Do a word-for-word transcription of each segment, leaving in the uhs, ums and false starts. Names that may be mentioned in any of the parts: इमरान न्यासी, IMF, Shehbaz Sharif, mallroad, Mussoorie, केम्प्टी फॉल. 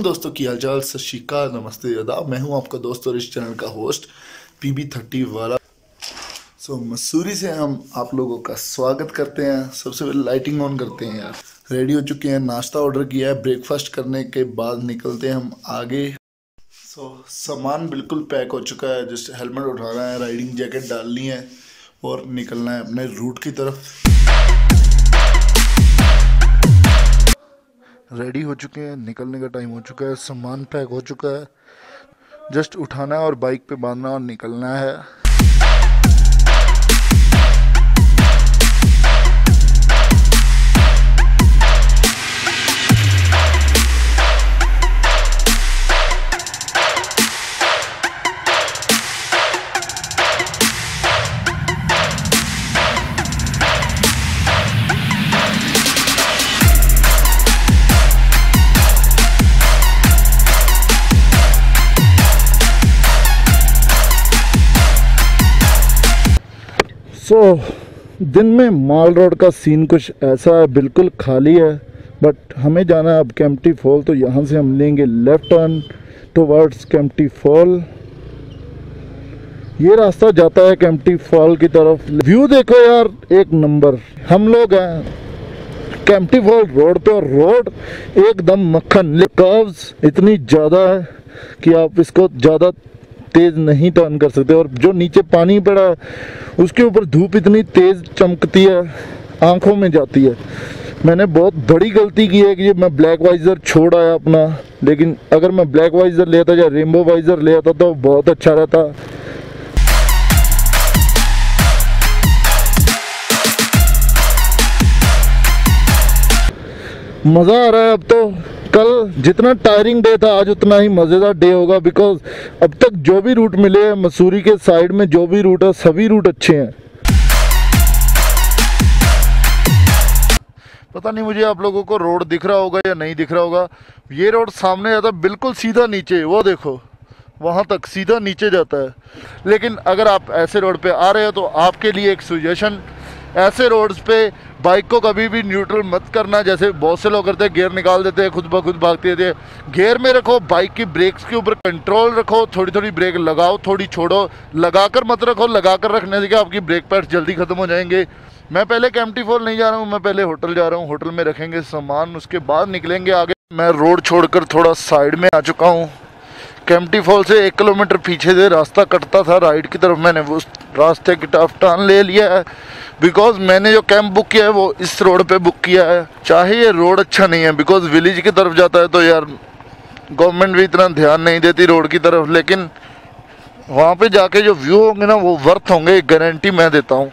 तमाम दोस्तों की हालचाल सत श्री अकाल नमस्ते आदाब। मैं हूं आपका दोस्त और इस चैनल का होस्ट पीबी तीस वाला। सो so, मसूरी से हम आप लोगों का स्वागत करते हैं। सबसे पहले लाइटिंग ऑन करते हैं यार। रेडी हो चुके हैं, नाश्ता ऑर्डर किया है, ब्रेकफास्ट करने के बाद निकलते हैं हम आगे। सो so, सामान बिल्कुल पैक हो चुका है। जैसे हेलमेट उठाना है, राइडिंग जैकेट डालनी है और निकलना है अपने रूट की तरफ। रेडी हो चुके हैं, निकलने का टाइम हो चुका है, सामान पैक हो चुका है, जस्ट उठाना है और बाइक पे बांधना और निकलना है। सो so, दिन में माल रोड का सीन कुछ ऐसा है, बिल्कुल खाली है, बट हमें जाना है अब केम्प्टी फॉल। तो यहाँ से हम लेंगे left turn towards केम्प्टी फॉल। ये रास्ता जाता है केम्प्टी फॉल की तरफ। व्यू देखो यार, एक नंबर। हम लोग हैं केम्प्टी फॉल रोड पे और रोड एकदम मक्खन। कर्व्स इतनी ज़्यादा है कि आप इसको ज़्यादा तेज़ नहीं टर्न कर सकते। और जो नीचे पानी पड़ा है उसके ऊपर धूप इतनी तेज़ चमकती है, आंखों में जाती है। मैंने बहुत बड़ी गलती की है कि मैं ब्लैक वाइज़र छोड़ आया अपना, लेकिन अगर मैं ब्लैक वाइज़र लेता या रेनबो वाइज़र लेता तो बहुत अच्छा रहता। मज़ा आ रहा है अब तो। कल जितना टायरिंग डे था, आज उतना ही मज़ेदार डे होगा, बिकॉज अब तक जो भी रूट मिले हैं मसूरी के साइड में, जो भी रूट है सभी रूट अच्छे हैं। पता नहीं मुझे आप लोगों को रोड दिख रहा होगा या नहीं दिख रहा होगा। ये रोड सामने जाता है, बिल्कुल सीधा नीचे, वो देखो वहाँ तक सीधा नीचे जाता है। लेकिन अगर आप ऐसे रोड पे आ रहे हो तो आपके लिए एक सजेशन, ऐसे रोड्स पे बाइक को कभी भी न्यूट्रल मत करना। जैसे बहुत से लोग करते हैं, गियर निकाल देते हैं, खुद ब खुद भागती रहती है। गियर में रखो, बाइक की ब्रेक्स के ऊपर कंट्रोल रखो, थोड़ी थोड़ी ब्रेक लगाओ, थोड़ी छोड़ो, लगाकर मत रखो। लगाकर रखने से क्या, आपकी ब्रेक पैड्स जल्दी ख़त्म हो जाएंगे। मैं पहले केम्प्टी फॉल नहीं जा रहा हूँ, मैं पहले होटल जा रहा हूँ। होटल में रखेंगे सामान, उसके बाद निकलेंगे आगे। मैं रोड छोड़कर थोड़ा साइड में आ चुका हूँ। केम्प्टी फॉल से एक किलोमीटर पीछे से रास्ता कटता था राइट की तरफ। मैंने उस रास्ते की तरफ टर्न ले लिया है, बिकॉज मैंने जो कैंप बुक किया है वो इस रोड पे बुक किया है। चाहे ये रोड अच्छा नहीं है, बिकॉज विलेज की तरफ जाता है, तो यार गवर्नमेंट भी इतना ध्यान नहीं देती रोड की तरफ, लेकिन वहाँ पे जाके जो व्यू होंगे ना वो वर्थ होंगे, गारंटी मैं देता हूँ।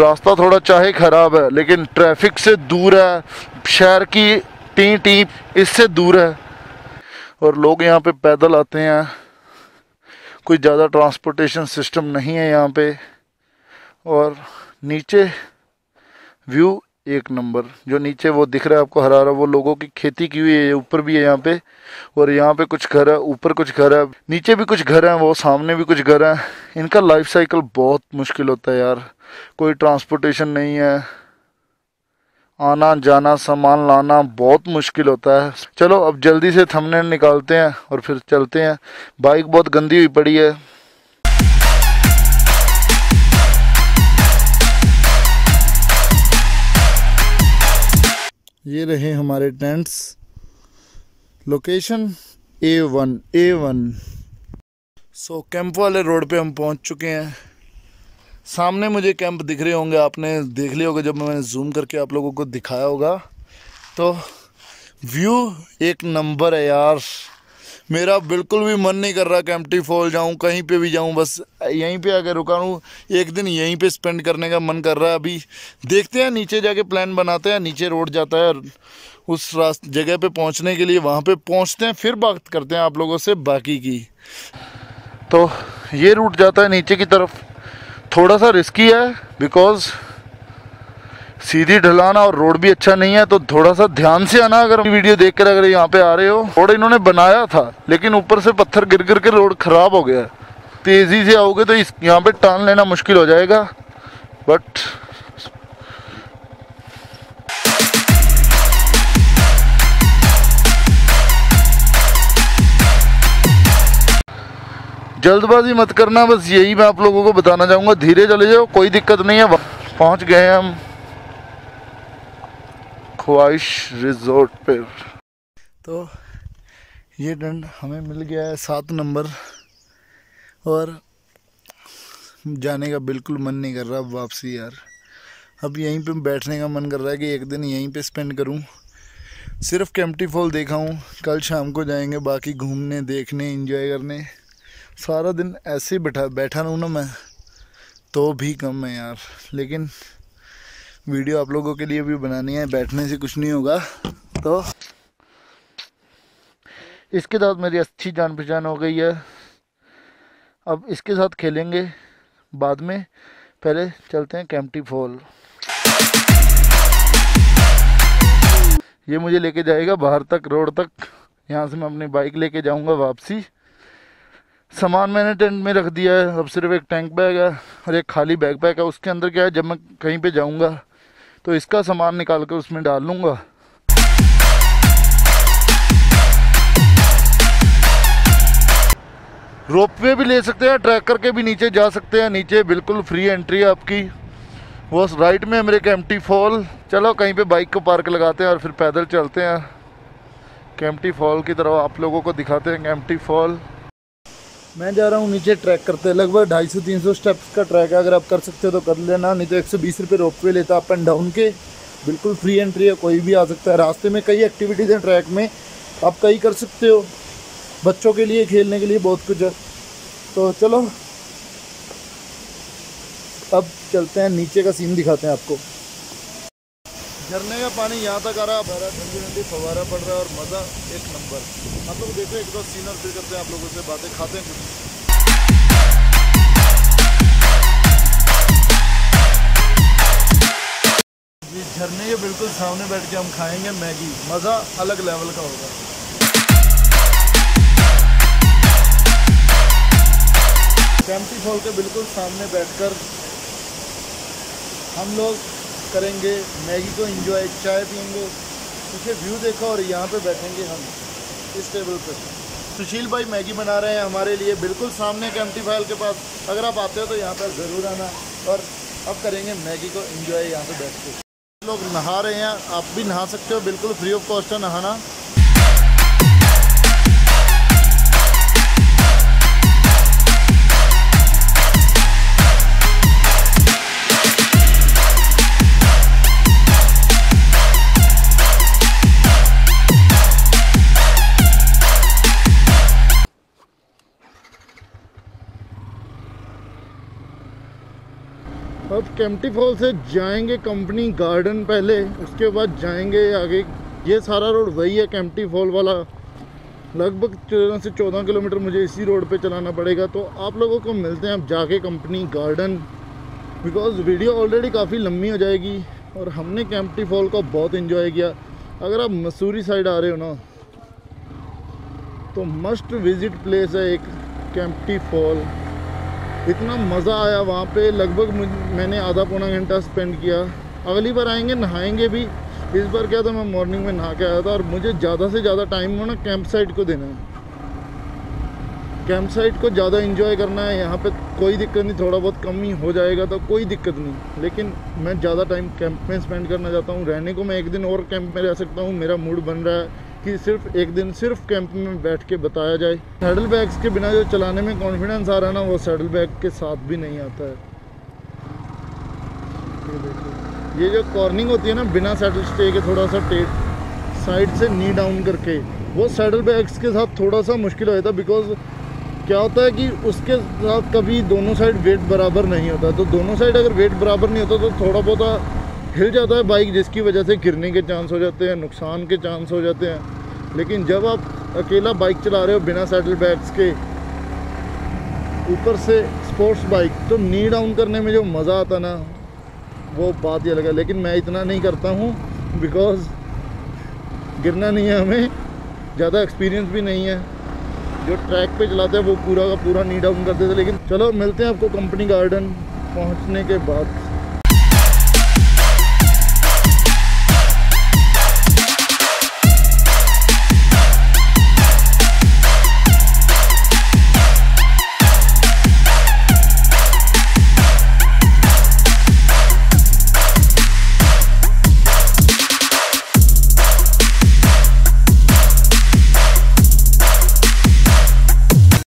रास्ता थोड़ा चाहे ख़राब है, लेकिन ट्रैफिक से दूर है, शहर की टी टी इससे दूर है, और लोग यहाँ पे पैदल आते हैं। कोई ज़्यादा ट्रांसपोर्टेशन सिस्टम नहीं है यहाँ पे। और नीचे व्यू एक नंबर, जो नीचे वो दिख रहा है आपको हरा हरा, वो लोगों की खेती की हुई है। ऊपर भी है यहाँ पे, और यहाँ पे कुछ घर है, ऊपर कुछ घर है, नीचे भी कुछ घर हैं, वो सामने भी कुछ घर हैं। इनका लाइफ साइकिल बहुत मुश्किल होता है यार। कोई ट्रांसपोर्टेशन नहीं है, आना जाना सामान लाना बहुत मुश्किल होता है। चलो अब जल्दी से थंबनेल निकालते हैं और फिर चलते हैं। बाइक बहुत गंदी हुई पड़ी है। ये रहे हमारे tents. Location A one A one. So camp वाले रोड पे हम पहुंच चुके हैं। सामने मुझे कैंप दिख रहे होंगे, आपने देख लिए होगा जब मैंने जूम करके आप लोगों को दिखाया होगा। तो व्यू एक नंबर है यार। मेरा बिल्कुल भी मन नहीं कर रहा केम्प्टी फॉल जाऊं, कहीं पे भी जाऊं, बस यहीं पे आके रुका हूँ। एक दिन यहीं पे स्पेंड करने का मन कर रहा है। अभी देखते हैं, नीचे जाके प्लान बनाते हैं। नीचे रोड जाता है, उस रास्ते जगह पर पहुँचने के लिए वहाँ पर पहुँचते हैं, फिर बात करते हैं आप लोगों से बाकी की। तो ये रूट जाता है नीचे की तरफ। थोड़ा सा रिस्की है, बिकॉज सीधी ढलान और रोड भी अच्छा नहीं है, तो थोड़ा सा ध्यान से आना। अगर वीडियो देख कर अगर यहाँ पे आ रहे हो, रोड इन्होंने बनाया था, लेकिन ऊपर से पत्थर गिर गिर के रोड ख़राब हो गया। तेज़ी से आओगे तो इस यहाँ पे टर्न लेना मुश्किल हो जाएगा। बट जल्दबाजी मत करना, बस यही मैं आप लोगों को बताना चाहूँगा। धीरे चले जाओ, कोई दिक्कत नहीं है। पहुँच गए हम ख्वाहिश रिजॉर्ट पर। तो ये टेंट हमें मिल गया है सात नंबर, और जाने का बिल्कुल मन नहीं कर रहा वापसी यार। अब यहीं पे बैठने का मन कर रहा है कि एक दिन यहीं पे स्पेंड करूं, सिर्फ केम्प्टी फॉल देखा हूँ। कल शाम को जाएंगे, बाकी घूमने देखने एंजॉय करने। सारा दिन ऐसे ही बैठा बैठा रहूँ ना मैं तो भी कम है यार, लेकिन वीडियो आप लोगों के लिए भी बनानी है, बैठने से कुछ नहीं होगा। तो इसके साथ मेरी अच्छी जान पहचान हो गई है, अब इसके साथ खेलेंगे बाद में, पहले चलते हैं केम्प्टी फॉल। ये मुझे लेके जाएगा बाहर तक, रोड तक। यहाँ से मैं अपनी बाइक लेके जाऊँगा वापसी। सामान मैंने टेंट में रख दिया है, अब सिर्फ एक टैंक बैग है और एक खाली बैकपैक है। उसके अंदर क्या है, जब मैं कहीं पे जाऊँगा तो इसका सामान निकाल कर उसमें डाल लूँगा। रोपवे भी ले सकते हैं, ट्रैक करके भी नीचे जा सकते हैं। नीचे बिल्कुल फ्री एंट्री है आपकी। वो राइट में मेरे केम्प्टी फॉल। चलो कहीं पे बाइक को पार्क लगाते हैं और फिर पैदल चलते हैं केम्प्टी फॉल की तरफ। आप लोगों को दिखाते हैं केम्प्टी फॉल। मैं जा रहा हूँ नीचे ट्रैक करते, लगभग ढाई सौ तीन सौ स्टेप्स का ट्रैक है। अगर आप कर सकते हो तो कर लेना, नहीं तो एक सौ बीस रुपये रोपवे लेता अप एंड डाउन के। बिल्कुल फ्री एंट्री है, कोई भी आ सकता है। रास्ते में कई एक्टिविटीज़ हैं ट्रैक में, आप कई कर सकते हो। बच्चों के लिए खेलने के लिए बहुत कुछ है। तो चलो अब चलते हैं, नीचे का सीन दिखाते हैं आपको। झरने का पानी यहाँ तक आ रहा है, ठंडी ठंडी फवारा पड़ रहा है और मज़ा एक नंबर। आप लोग देखो एक बार सीन, और फिर करते हैं आप लोगों से बातें, खाते हैं कुछ। झरने के बिल्कुल सामने बैठ के हम खाएंगे मैगी, मज़ा अलग लेवल का होगा। केम्प्टी फॉल के बिल्कुल सामने बैठकर हम लोग करेंगे मैगी को एंजॉय, चाय पियेंगे, पीछे व्यू देखो, और यहाँ पे बैठेंगे हम इस टेबल पे। सुशील भाई मैगी बना रहे हैं हमारे लिए बिल्कुल सामने केम्प्टी फॉल के पास। अगर आप आते हो तो यहाँ पर ज़रूर आना, और अब करेंगे मैगी को एंजॉय यहाँ पे बैठ के। लोग नहा रहे हैं, आप भी नहा सकते हो, बिल्कुल फ्री ऑफ कॉस्ट है नहाना। अब केम्प्टी फॉल से जाएंगे कंपनी गार्डन पहले, उसके बाद जाएंगे आगे। ये सारा रोड वही है केम्प्टी फॉल वाला। लगभग तेरह से चौदह किलोमीटर मुझे इसी रोड पे चलाना पड़ेगा। तो आप लोगों को मिलते हैं अब जाके Company Garden, because video already काफ़ी लंबी हो जाएगी। और हमने केम्प्टी फॉल का बहुत इन्जॉय किया। अगर आप मसूरी साइड आ रहे हो ना तो मस्ट विज़िट प्लेस है एक केम्प्टी फॉल। इतना मज़ा आया वहाँ पे, लगभग मैंने आधा पौना घंटा स्पेंड किया। अगली बार आएंगे, नहाएंगे भी। इस बार क्या था, मैं मॉर्निंग में नहा के आया था, और मुझे ज़्यादा से ज़्यादा टाइम हो ना कैंप साइट को देना है। कैंप साइट को ज़्यादा एंजॉय करना है। यहाँ पे कोई दिक्कत नहीं, थोड़ा बहुत कम ही हो जाएगा तो कोई दिक्कत नहीं, लेकिन मैं ज़्यादा टाइम कैंप में स्पेंड करना चाहता हूँ। रहने को मैं एक दिन और कैंप में रह सकता हूँ। मेरा मूड बन रहा है कि सिर्फ एक दिन सिर्फ कैंप में बैठ के बताया जाए। सैडल बैग्स के बिना जो चलाने में कॉन्फिडेंस आ रहा है ना, वो सैडल बैग के साथ भी नहीं आता है। ये देखो, ये जो कॉर्निंग होती है ना बिना सैडल स्टे के, थोड़ा सा टेट साइड से नी डाउन करके, वो सैडल बैग्स के साथ थोड़ा सा मुश्किल हो जाता है। बिकॉज क्या होता है कि उसके साथ कभी दोनों साइड वेट बराबर नहीं होता, तो दोनों साइड अगर वेट बराबर नहीं होता तो थोड़ा बहुत हिल जाता है बाइक, जिसकी वजह से गिरने के चांस हो जाते हैं, नुकसान के चांस हो जाते हैं। लेकिन जब आप अकेला बाइक चला रहे हो बिना सैडल बैग्स के, ऊपर से स्पोर्ट्स बाइक, तो नी डाउन करने में जो मज़ा आता ना, वो बात ये लगा। लेकिन मैं इतना नहीं करता हूँ, बिकॉज़ गिरना नहीं है, हमें ज़्यादा एक्सपीरियंस भी नहीं है। जो ट्रैक पे चलाते हैं वो पूरा का पूरा नी डाउन करते थे। लेकिन चलो मिलते हैं आपको कंपनी गार्डन पहुँचने के बाद।